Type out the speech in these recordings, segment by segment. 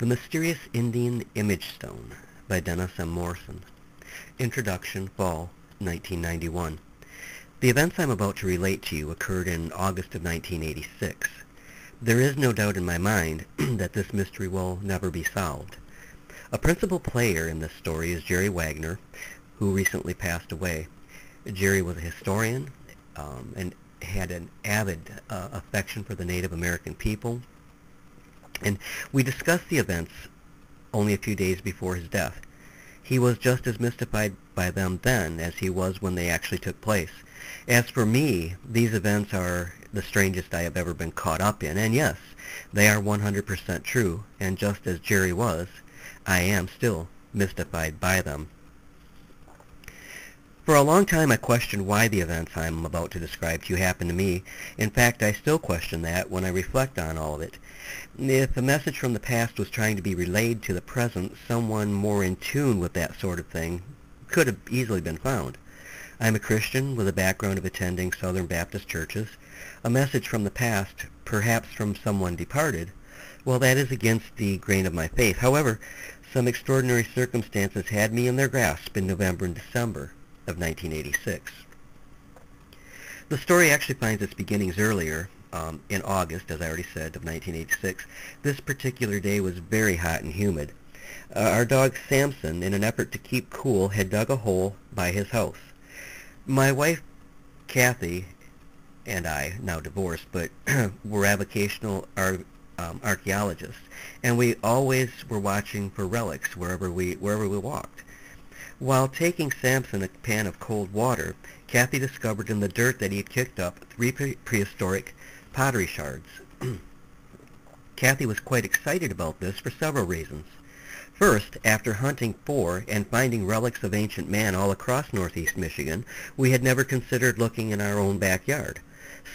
The Mysterious Indian Image Stone by Dennis M. Morrison. Introduction, Fall, 1991. The events I'm about to relate to you occurred in August of 1986. There is no doubt in my mind that this mystery will never be solved. A principal player in this story is Jerry Wagner, who recently passed away. Jerry was a historian and had an avid affection for the Native American people, and we discussed the events only a few days before his death. He was just as mystified by them then as he was when they actually took place. As for me, these events are the strangest I have ever been caught up in, and yes, they are 100% true, and just as Jerry was, I am still mystified by them. For a long time I questioned why the events I am about to describe to you happened to me. In fact, I still question that when I reflect on all of it. If a message from the past was trying to be relayed to the present, someone more in tune with that sort of thing could have easily been found. I'm a Christian with a background of attending Southern Baptist churches. A message from the past, perhaps from someone departed, well, that is against the grain of my faith. However, some extraordinary circumstances had me in their grasp in November and December of 1986. The story actually finds its beginnings earlier, in August, as I already said, of 1986. This particular day was very hot and humid. Our dog Samson, in an effort to keep cool, had dug a hole by his house. My wife Kathy and I, now divorced, but were avocational archaeologists, and we always were watching for relics wherever we walked. While taking Samson a pan of cold water, Kathy discovered in the dirt that he had kicked up 3 prehistoric pottery shards. Kathy was quite excited about this for several reasons. First, after hunting for and finding relics of ancient man all across northeast Michigan, we had never considered looking in our own backyard.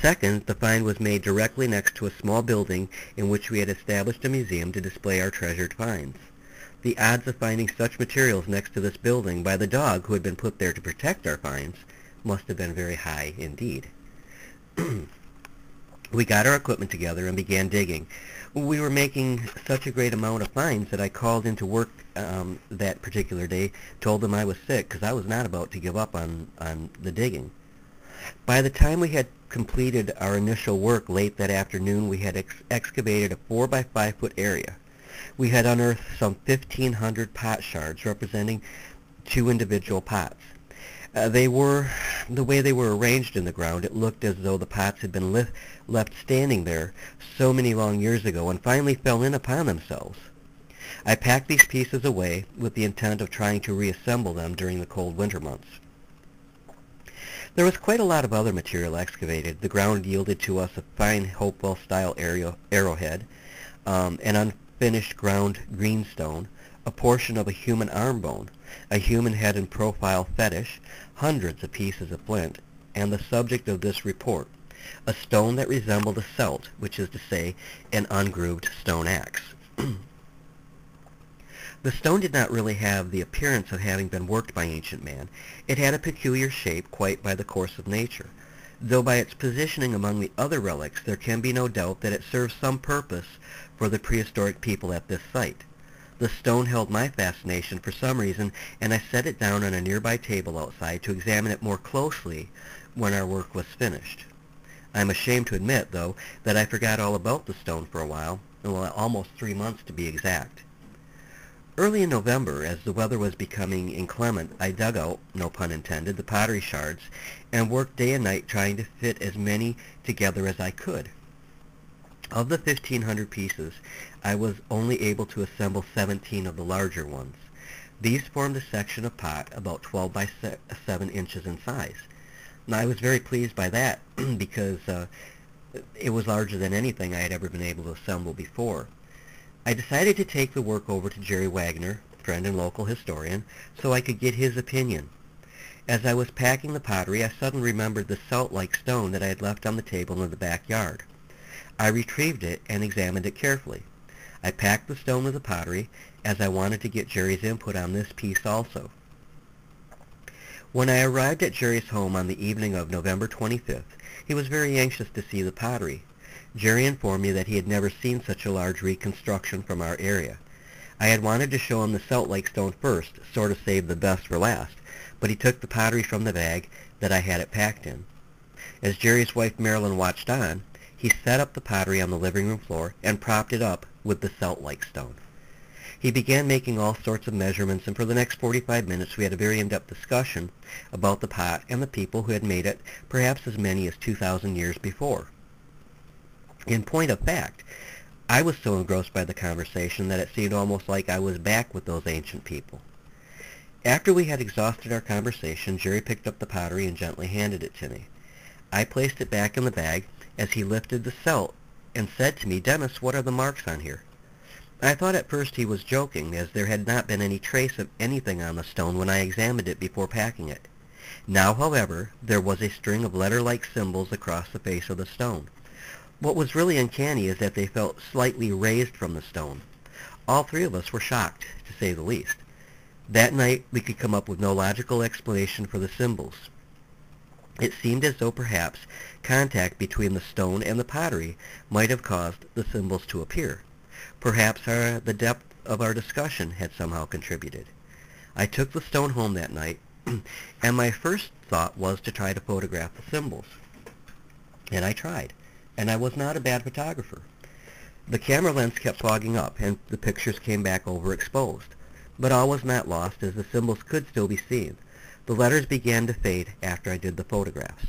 Second, the find was made directly next to a small building in which we had established a museum to display our treasured finds. The odds of finding such materials next to this building by the dog who had been put there to protect our finds must have been very high indeed. We got our equipment together and began digging. We were making such a great amount of finds that I called into work that particular day, told them I was sick because I was not about to give up on the digging. By the time we had completed our initial work late that afternoon, we had excavated a 4 by 5 foot area. We had unearthed some 1,500 pot shards representing 2 individual pots. The way they were arranged in the ground, it looked as though the pots had been left standing there so many long years ago and finally fell in upon themselves. I packed these pieces away with the intent of trying to reassemble them during the cold winter months. There was quite a lot of other material excavated. The ground yielded to us a fine Hopewell-style arrowhead, an unfinished ground greenstone, a portion of a human arm bone, a human head and profile fetish, hundreds of pieces of flint, and the subject of this report, a stone that resembled a celt, which is to say, an ungrooved stone axe. The stone did not really have the appearance of having been worked by ancient man. It had a peculiar shape, quite by the course of nature. Though by its positioning among the other relics, there can be no doubt that it serves some purpose for the prehistoric people at this site. The stone held my fascination for some reason, and I set it down on a nearby table outside to examine it more closely when our work was finished. I'm ashamed to admit, though, that I forgot all about the stone for a while, well, almost 3 months to be exact. Early in November, as the weather was becoming inclement, I dug out, no pun intended, the pottery shards and worked day and night trying to fit as many together as I could. Of the 1,500 pieces, I was only able to assemble 17 of the larger ones. These formed a section of pot about 12 by 7 inches in size. Now, I was very pleased by that because it was larger than anything I had ever been able to assemble before. I decided to take the work over to Jerry Wagner, friend and local historian, so I could get his opinion. As I was packing the pottery, I suddenly remembered the celt-like stone that I had left on the table in the backyard. I retrieved it and examined it carefully. I packed the stone with the pottery, as I wanted to get Jerry's input on this piece also. When I arrived at Jerry's home on the evening of November 25th, he was very anxious to see the pottery. Jerry informed me that he had never seen such a large reconstruction from our area. I had wanted to show him the Salt Lake stone first, sort of save the best for last, but he took the pottery from the bag that I had it packed in. As Jerry's wife Marilyn watched on, he set up the pottery on the living room floor and propped it up with the Salt Lake stone. He began making all sorts of measurements, and for the next 45 minutes we had a very in-depth discussion about the pot and the people who had made it, perhaps as many as 2,000 years before. In point of fact, I was so engrossed by the conversation that it seemed almost like I was back with those ancient people. After we had exhausted our conversation, Jerry picked up the pottery and gently handed it to me. I placed it back in the bag as he lifted the celt and said to me, "Dennis, what are the marks on here?" I thought at first he was joking, as there had not been any trace of anything on the stone when I examined it before packing it. Now, however, there was a string of letter-like symbols across the face of the stone. What was really uncanny is that they felt slightly raised from the stone. All three of us were shocked, to say the least. That night we could come up with no logical explanation for the symbols. It seemed as though perhaps contact between the stone and the pottery might have caused the symbols to appear. Perhaps the depth of our discussion had somehow contributed. I took the stone home that night, and my first thought was to try to photograph the symbols. And I tried. And I was not a bad photographer. The camera lens kept fogging up, and the pictures came back overexposed. But all was not lost, as the symbols could still be seen. The letters began to fade after I did the photographs.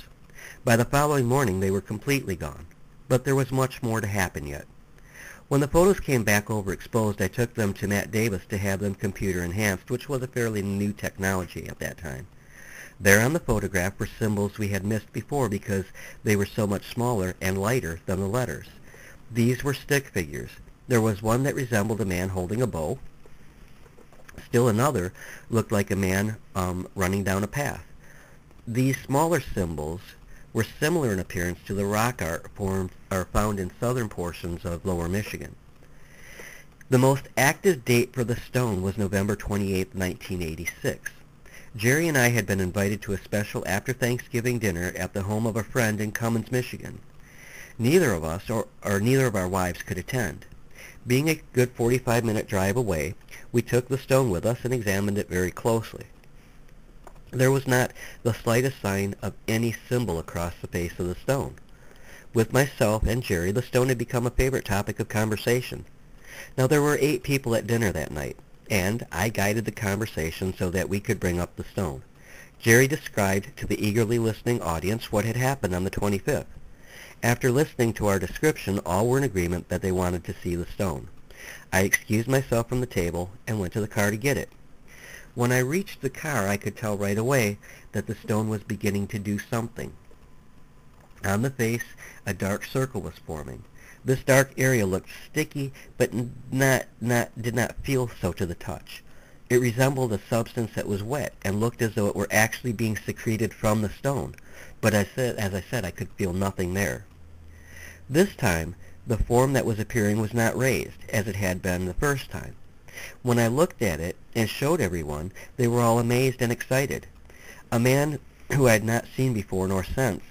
By the following morning they were completely gone, but there was much more to happen yet. When the photos came back overexposed, I took them to Matt Davis to have them computer enhanced, which was a fairly new technology at that time. There on the photograph were symbols we had missed before because they were so much smaller and lighter than the letters. These were stick figures. There was one that resembled a man holding a bow. Still another looked like a man running down a path. These smaller symbols were similar in appearance to the rock art found in southern portions of Lower Michigan. The most active date for the stone was November 28, 1986. Jerry and I had been invited to a special after-Thanksgiving dinner at the home of a friend in Cummins, Michigan. Neither of us, or neither of our wives, could attend. Being a good 45-minute drive away, we took the stone with us and examined it very closely. There was not the slightest sign of any symbol across the face of the stone. With myself and Jerry, the stone had become a favorite topic of conversation. Now, there were 8 people at dinner that night, and I guided the conversation so that we could bring up the stone. Jerry described to the eagerly listening audience what had happened on the 25th. After listening to our description, all were in agreement that they wanted to see the stone. I excused myself from the table and went to the car to get it. When I reached the car, I could tell right away that the stone was beginning to do something. On the face, a dark circle was forming. This dark area looked sticky, but did not feel so to the touch. It resembled a substance that was wet and looked as though it were actually being secreted from the stone, but as I said, I could feel nothing there. This time, the form that was appearing was not raised, as it had been the first time. When I looked at it and showed everyone, they were all amazed and excited. A man who I had not seen before nor since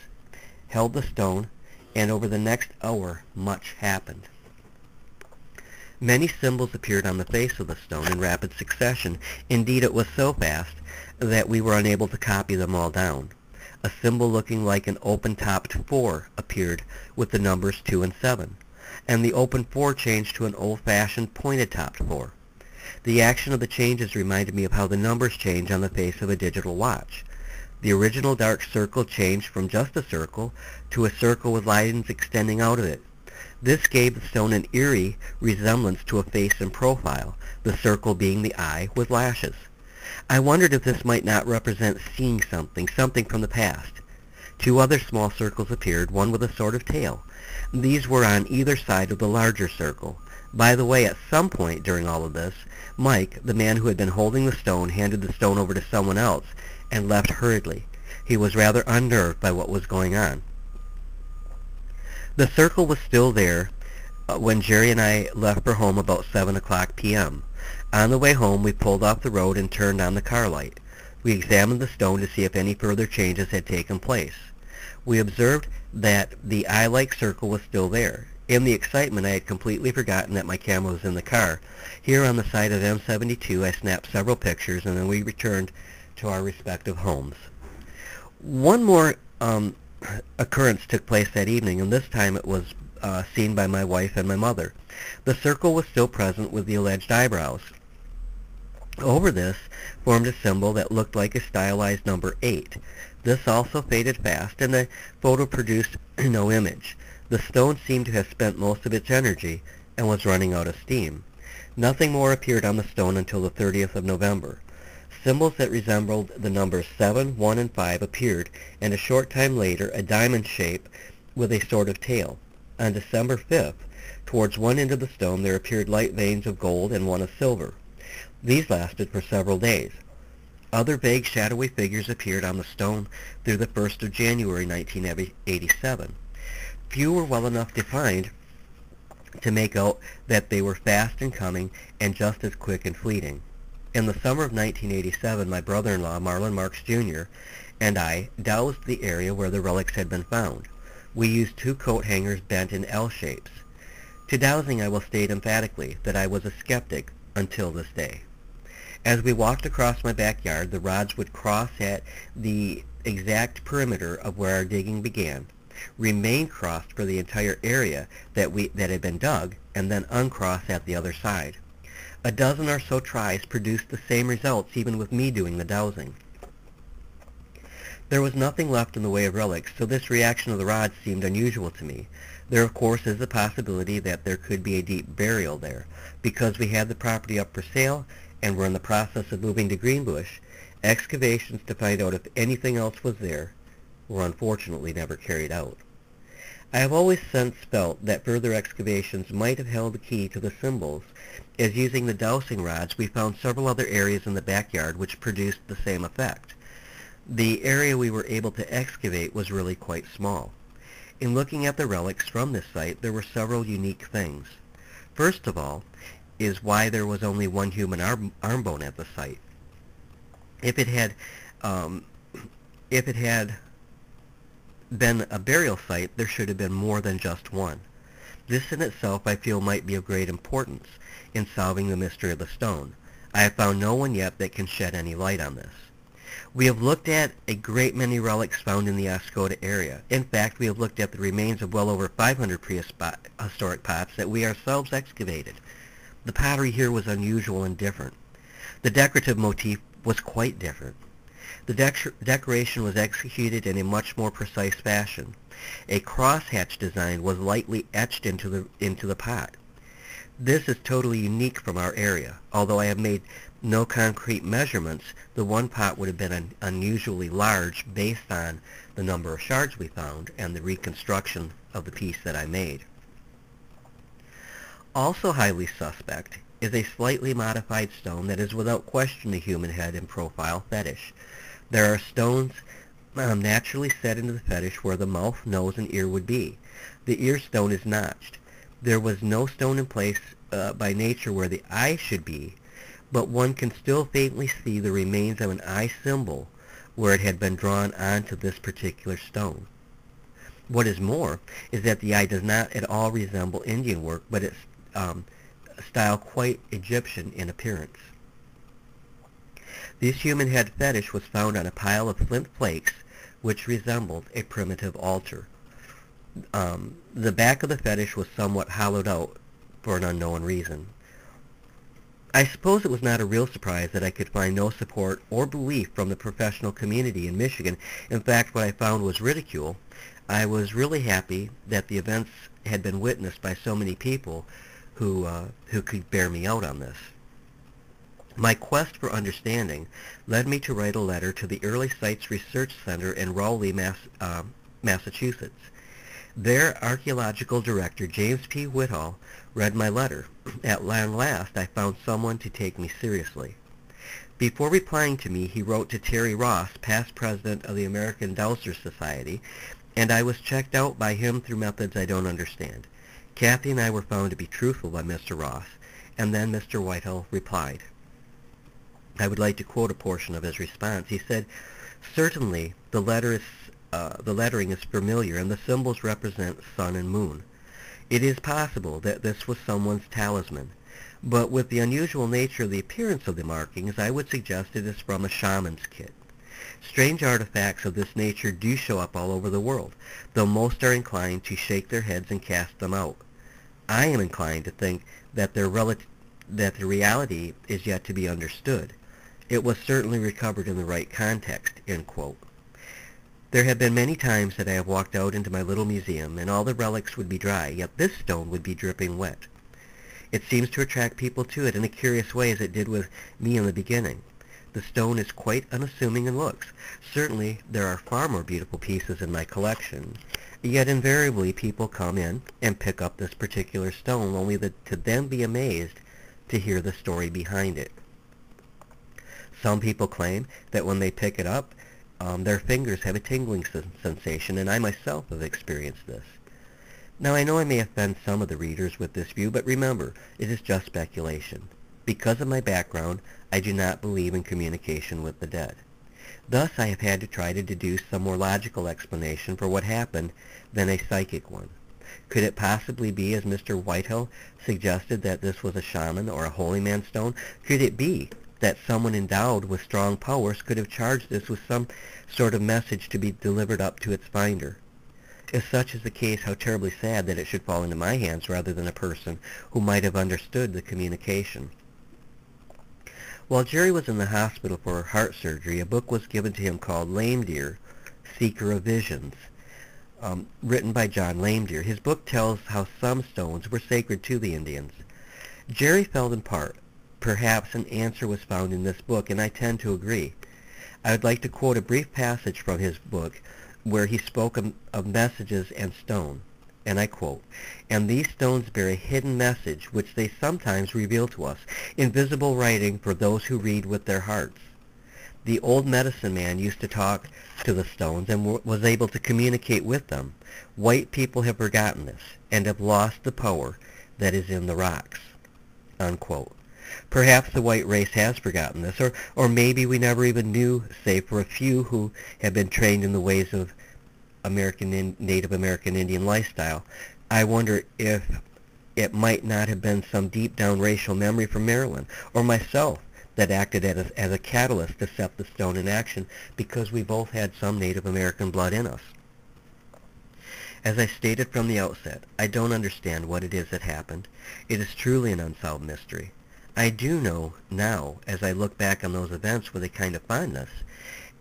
held the stone, and over the next hour much happened. Many symbols appeared on the face of the stone in rapid succession. Indeed, it was so fast that we were unable to copy them all down. A symbol looking like an open-topped 4 appeared with the numbers 2 and 7, and the open 4 changed to an old-fashioned pointed-topped 4. The action of the changes reminded me of how the numbers change on the face of a digital watch. The original dark circle changed from just a circle to a circle with lines extending out of it. This gave the stone an eerie resemblance to a face in profile, the circle being the eye with lashes. I wondered if this might not represent seeing something from the past. 2 other small circles appeared, one with a sort of tail. These were on either side of the larger circle. By the way, at some point during all of this, Mike, the man who had been holding the stone, handed the stone over to someone else and left hurriedly. He was rather unnerved by what was going on. The circle was still there when Jerry and I left for home about 7:00 p.m. On the way home, we pulled off the road and turned on the car light. We examined the stone to see if any further changes had taken place. We observed that the eye-like circle was still there. In the excitement, I had completely forgotten that my camera was in the car. Here on the side of M72, I snapped several pictures, and then we returned to our respective homes. One more occurrence took place that evening, and this time it was seen by my wife and my mother. The circle was still present with the alleged eyebrows. Over this formed a symbol that looked like a stylized number 8. This also faded fast, and the photo produced no image. The stone seemed to have spent most of its energy and was running out of steam. Nothing more appeared on the stone until the 30th of November. Symbols that resembled the numbers 7, 1, and 5 appeared, and a short time later a diamond shape with a sort of tail. On December 5th, towards one end of the stone there appeared light veins of gold and one of silver. These lasted for several days. Other vague shadowy figures appeared on the stone through the 1st of January 1987. Few were well enough defined to make out that they were fast in coming and just as quick and fleeting. In the summer of 1987, my brother-in-law, Marlon Marks, Jr., and I dowsed the area where the relics had been found. We used two coat hangers bent in L shapes. To dowsing, I will state emphatically that I was a skeptic until this day. As we walked across my backyard, the rods would cross at the exact perimeter of where our digging began, remain crossed for the entire area that had been dug, and then uncross at the other side. A dozen or so tries produced the same results, even with me doing the dowsing. There was nothing left in the way of relics, so this reaction of the rods seemed unusual to me. There, of course, is the possibility that there could be a deep burial there. Because we had the property up for sale and were in the process of moving to Greenbush, excavations to find out if anything else was there were unfortunately never carried out. I have always since felt that further excavations might have held the key to the symbols, as using the dowsing rods we found several other areas in the backyard which produced the same effect. The area we were able to excavate was really quite small. In looking at the relics from this site, there were several unique things. First of all is why there was only one human arm bone at the site. If it had been a burial site, there should have been more than just one. This in itself, I feel, might be of great importance in solving the mystery of the stone. I have found no one yet that can shed any light on this. We have looked at a great many relics found in the Oscoda area. In fact, we have looked at the remains of well over 500 prehistoric pots that we ourselves excavated. The pottery here was unusual and different. The decorative motif was quite different. The decoration was executed in a much more precise fashion. A crosshatch design was lightly etched into the pot. This is totally unique from our area. Although I have made no concrete measurements, the one pot would have been unusually large based on the number of shards we found and the reconstruction of the piece that I made. Also highly suspect is a slightly modified stone that is without question a human head and profile fetish. There are stones naturally set into the fetish where the mouth, nose, and ear would be. The ear stone is notched. There was no stone in place by nature where the eye should be, but one can still faintly see the remains of an eye symbol where it had been drawn onto this particular stone. What is more is that the eye does not at all resemble Indian work, but its style quite Egyptian in appearance. This human head fetish was found on a pile of flint flakes which resembled a primitive altar. The back of the fetish was somewhat hollowed out for an unknown reason. I suppose it was not a real surprise that I could find no support or belief from the professional community in Michigan. In fact, what I found was ridicule. I was really happy that the events had been witnessed by so many people who could bear me out on this. My quest for understanding led me to write a letter to the Early Sites Research Center in Rowley, Massachusetts. Their archaeological director, James P. Whittall, read my letter. At last, I found someone to take me seriously. Before replying to me, he wrote to Terry Ross, past president of the American Dowsers Society, and I was checked out by him through methods I don't understand. Kathy and I were found to be truthful by Mr. Ross, and then Mr. Whittall replied. I would like to quote a portion of his response. He said, "Certainly, the lettering is familiar, and the symbols represent sun and moon. It is possible that this was someone's talisman, but with the unusual nature of the appearance of the markings, I would suggest it is from a shaman's kit. Strange artifacts of this nature do show up all over the world, though most are inclined to shake their heads and cast them out. I am inclined to think that the reality is yet to be understood. It was certainly recovered in the right context, end quote. There have been many times that I have walked out into my little museum, and all the relics would be dry, yet this stone would be dripping wet. It seems to attract people to it in a curious way, as it did with me in the beginning. The stone is quite unassuming in looks. Certainly there are far more beautiful pieces in my collection, yet invariably people come in and pick up this particular stone, only to then be amazed to hear the story behind it. Some people claim that when they pick it up, their fingers have a tingling sensation, and I myself have experienced this. Now, I know I may offend some of the readers with this view, but remember, it is just speculation. Because of my background, I do not believe in communication with the dead. Thus, I have had to try to deduce some more logical explanation for what happened than a psychic one. Could it possibly be, as Mr. Whittall suggested, that this was a shaman or a holy man stone? Could it be that someone endowed with strong powers could have charged this with some sort of message to be delivered up to its finder? If such is the case, how terribly sad that it should fall into my hands rather than a person who might have understood the communication. While Jerry was in the hospital for heart surgery, a book was given to him called Lame Deer, Seeker of Visions, written by John Lame Deer. His book tells how some stones were sacred to the Indians. Jerry felt in part, perhaps an answer was found in this book, and I tend to agree. I would like to quote a brief passage from his book where he spoke of messages and stone, and I quote, "And these stones bear a hidden message which they sometimes reveal to us, invisible writing for those who read with their hearts. The old medicine man used to talk to the stones and was able to communicate with them. White people have forgotten this and have lost the power that is in the rocks," unquote. Perhaps the white race has forgotten this, or maybe we never even knew, save for a few who have been trained in the ways of Native American Indian lifestyle. I wonder if it might not have been some deep-down racial memory from Maryland, or myself, that acted as a catalyst to set the stone in action, because we both had some Native American blood in us. As I stated from the outset, I don't understand what it is that happened. It is truly an unsolved mystery. I do know now, as I look back on those events with a kind of fondness,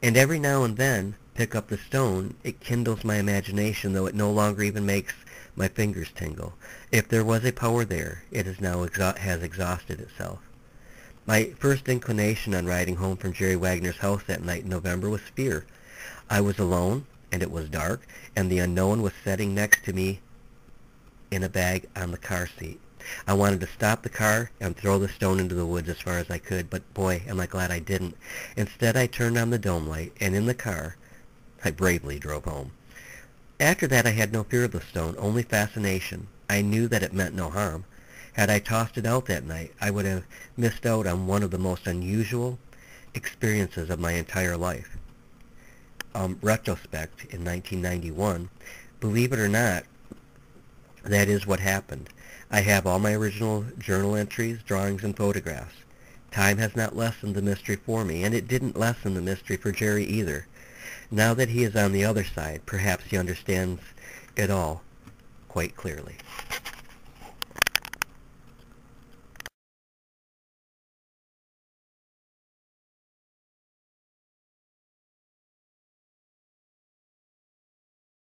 and every now and then pick up the stone, it kindles my imagination, though it no longer even makes my fingers tingle. If there was a power there, it is now has exhausted itself. My first inclination on riding home from Jerry Wagner's house that night in November was fear. I was alone, and it was dark, and the unknown was sitting next to me in a bag on the car seat. I wanted to stop the car and throw the stone into the woods as far as I could, but boy, am I glad I didn't. Instead, I turned on the dome light, and in the car, I bravely drove home. After that, I had no fear of the stone, only fascination. I knew that it meant no harm. Had I tossed it out that night, I would have missed out on one of the most unusual experiences of my entire life. Retrospect, in 1991, believe it or not, that is what happened. I have all my original journal entries, drawings, and photographs. Time has not lessened the mystery for me, and it didn't lessen the mystery for Jerry either. Now that he is on the other side, perhaps he understands it all quite clearly.